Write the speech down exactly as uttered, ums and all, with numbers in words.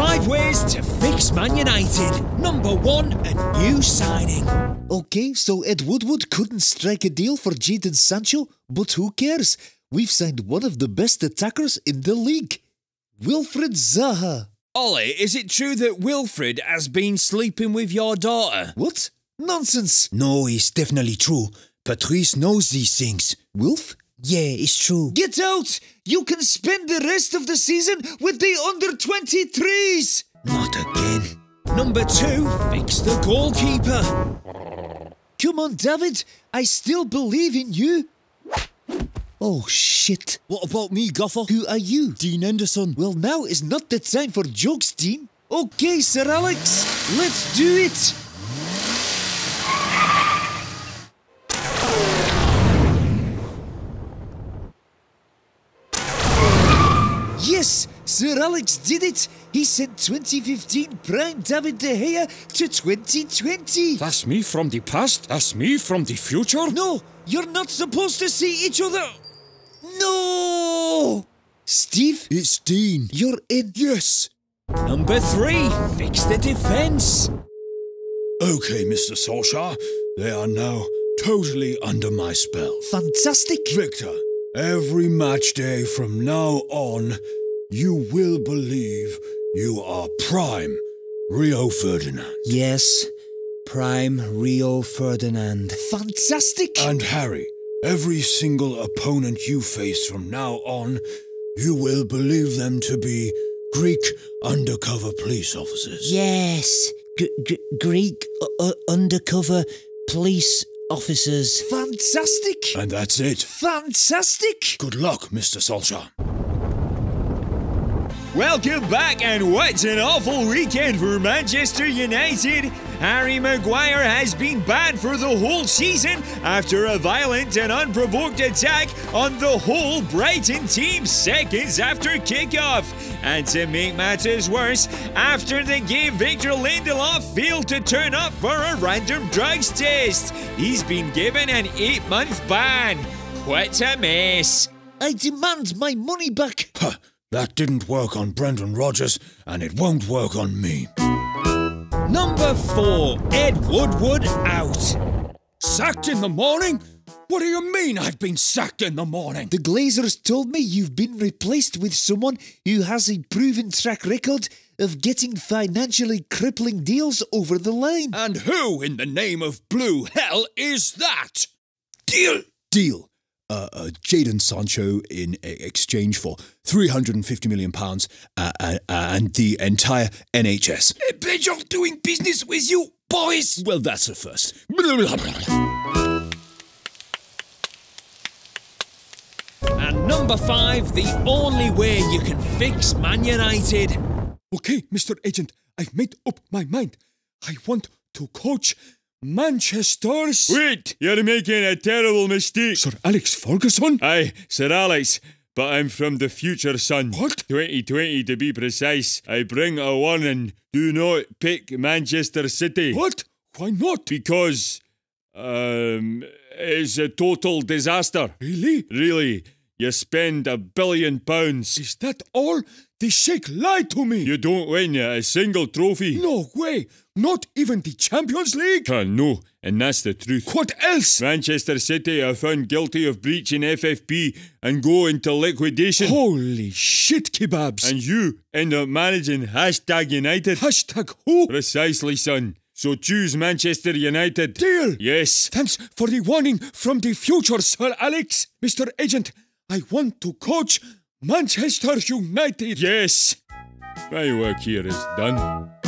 Five ways to fix Man United. Number one, a new signing. Okay, so Ed Woodward couldn't strike a deal for Jadon Sancho, but who cares? We've signed one of the best attackers in the league, Wilfried Zaha. Ollie, is it true that Wilfried has been sleeping with your daughter? What? Nonsense! No, it's definitely true. Patrice knows these things. Wilf? Yeah, it's true. Get out! You can spend the rest of the season with the under twenty-threes! Not again. Number two, fix the goalkeeper. Come on, David. I still believe in you. Oh, shit. What about me, Gaffer? Who are you? Dean Henderson. Well, now is not the time for jokes, Dean. Okay, Sir Alex, let's do it. Yes, Sir Alex did it. He sent twenty fifteen prime David De Gea to twenty twenty. That's me from the past. That's me from the future. No, you're not supposed to see each other. No! Steve? It's Dean. You're in. Yes. Number three, fix the defence. Okay, Mister Solskjaer, they are now totally under my spell. Fantastic. Victor, every match day from now on, you will believe you are prime Rio Ferdinand. Yes, prime Rio Ferdinand. Fantastic! And Harry, every single opponent you face from now on, you will believe them to be Greek undercover police officers. Yes, Greek uh, undercover police officers. Fantastic! And that's it. Fantastic! Good luck, Mister Solskjaer. Welcome back, and what an awful weekend for Manchester United! Harry Maguire has been banned for the whole season after a violent and unprovoked attack on the whole Brighton team seconds after kickoff. And to make matters worse, after the game, Victor Lindelof failed to turn up for a random drugs test. He's been given an eight-month ban. What a mess! I demand my money back! Huh. That didn't work on Brendan Rogers, and it won't work on me. Number four, Ed Woodward out. Sacked in the morning? What do you mean I've been sacked in the morning? The Glazers told me you've been replaced with someone who has a proven track record of getting financially crippling deals over the line. And who in the name of blue hell is that? Deal! Deal. Uh, uh, Jadon Sancho in exchange for three hundred and fifty million pounds uh, uh, and the entire N H S. A pleasure doing business with you, boys! Well, that's a first. And number five, the only way you can fix Man United. Okay, Mister Agent, I've made up my mind. I want to coach Manchester's... Wait! You're making a terrible mistake! Sir Alex Ferguson? Aye, Sir Alex, but I'm from the future, son. What? twenty twenty to be precise. I bring a warning. Do not pick Manchester City. What? Why not? Because... Um... it's a total disaster. Really? Really. You spend a billion pounds. Is that all? The Sheikh lied to me. You don't win a single trophy. No way. Not even the Champions League. Uh, no, and that's the truth. What else? Manchester City are found guilty of breaching F F P and go into liquidation. Holy shit, kebabs. And you end up managing hashtag United. Hashtag who? Precisely, son. So choose Manchester United. Deal. Yes. Thanks for the warning from the future, Sir Alex. Mister Agent, I want to coach Manchester United. Yes. My work here is done.